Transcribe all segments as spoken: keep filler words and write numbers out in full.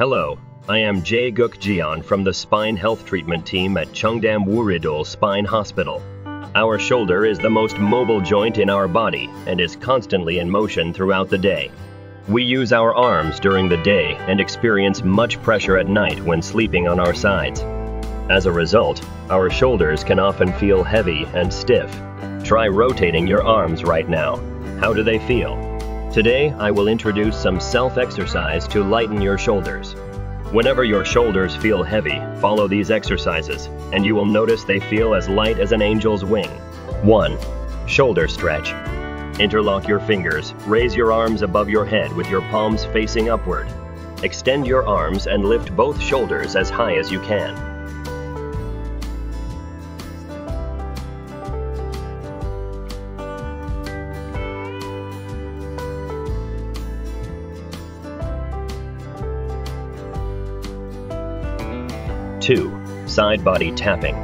Hello, I am Jae Guk Jeon from the Spine Health Treatment Team at Cheongdam Wooridul Spine Hospital. Our shoulder is the most mobile joint in our body and is constantly in motion throughout the day. We use our arms during the day and experience much pressure at night when sleeping on our sides. As a result, our shoulders can often feel heavy and stiff. Try rotating your arms right now. How do they feel? Today, I will introduce some self-exercise to lighten your shoulders. Whenever your shoulders feel heavy, follow these exercises, and you will notice they feel as light as an angel's wing. one. Shoulder stretch. Interlock your fingers, raise your arms above your head with your palms facing upward. Extend your arms and lift both shoulders as high as you can. two. Side body tapping.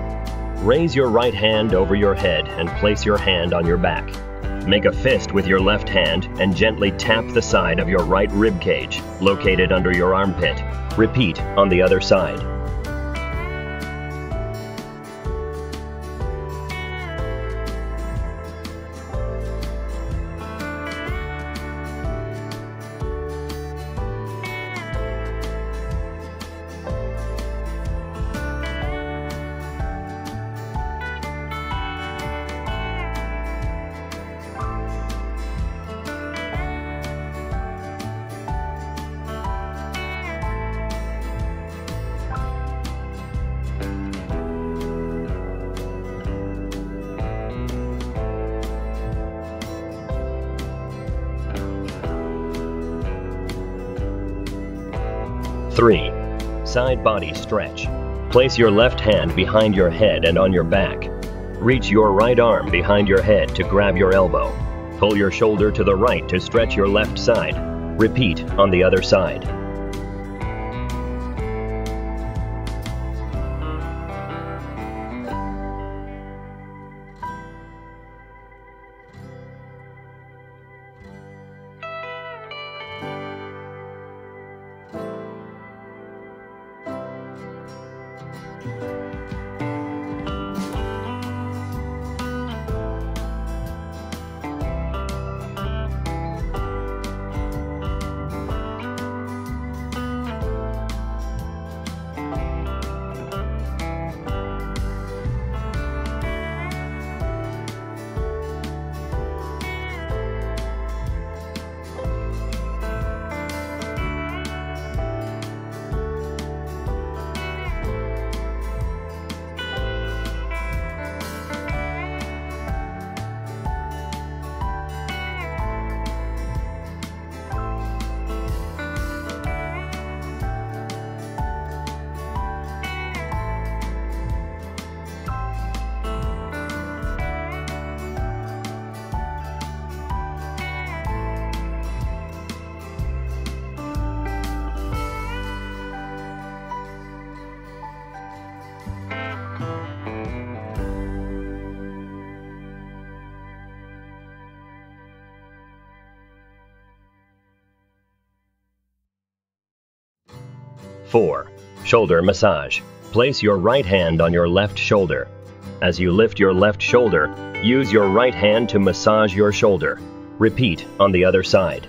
Raise your right hand over your head and place your hand on your back. Make a fist with your left hand and gently tap the side of your right rib cage, located under your armpit. Repeat on the other side. three. Side body stretch. Place your left hand behind your head and on your back. Reach your right arm behind your head to grab your elbow. Pull your shoulder to the right to stretch your left side. Repeat on the other side. four. Shoulder massage. Place your right hand on your left shoulder. As you lift your left shoulder, use your right hand to massage your shoulder. Repeat on the other side.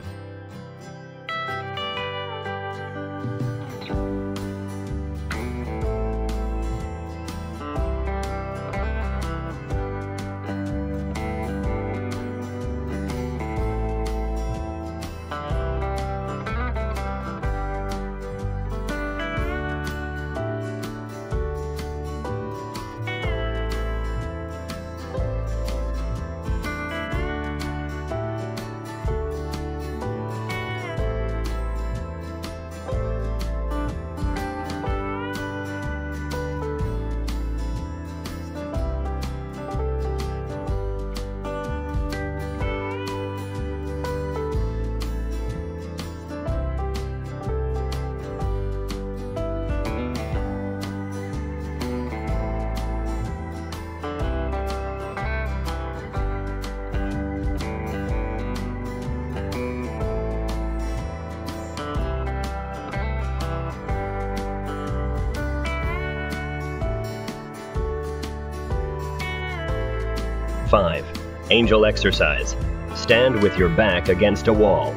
five. Angel exercise. Stand with your back against a wall.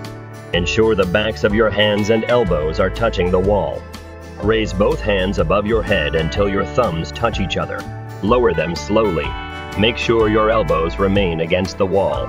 Ensure the backs of your hands and elbows are touching the wall. Raise both hands above your head until your thumbs touch each other. Lower them slowly. Make sure your elbows remain against the wall.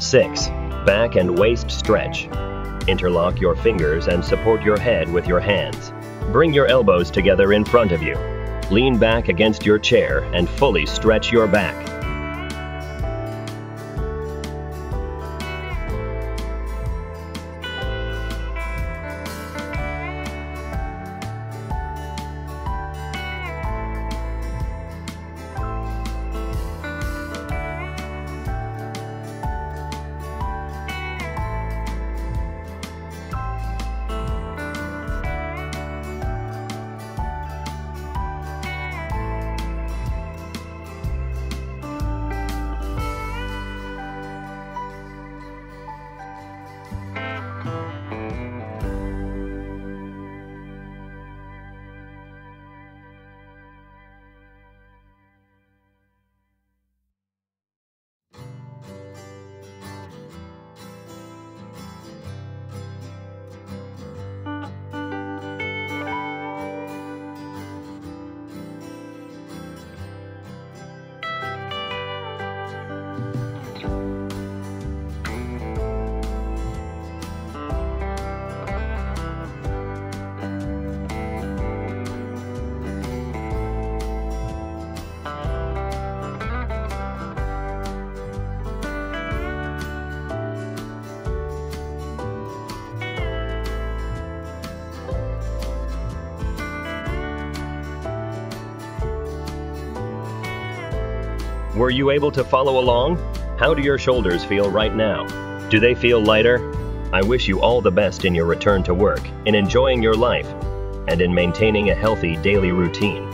six. Back and waist stretch. Interlock your fingers and support your head with your hands. Bring your elbows together in front of you. Lean back against your chair and fully stretch your back. Were you able to follow along? How do your shoulders feel right now? Do they feel lighter? I wish you all the best in your return to work, in enjoying your life, and in maintaining a healthy daily routine.